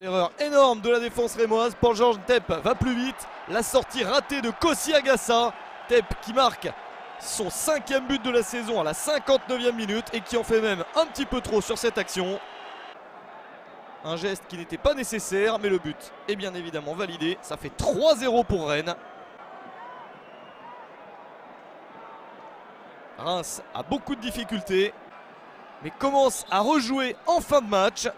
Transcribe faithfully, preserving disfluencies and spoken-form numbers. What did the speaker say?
Erreur énorme de la défense rémoise, Paul-Georges Ntep va plus vite, la sortie ratée de Kossi Agassa, Ntep qui marque son cinquième but de la saison à la cinquante-neuvième minute et qui en fait même un petit peu trop sur cette action. Un geste qui n'était pas nécessaire mais le but est bien évidemment validé, ça fait trois zéro pour Rennes. Reims a beaucoup de difficultés mais commence à rejouer en fin de match.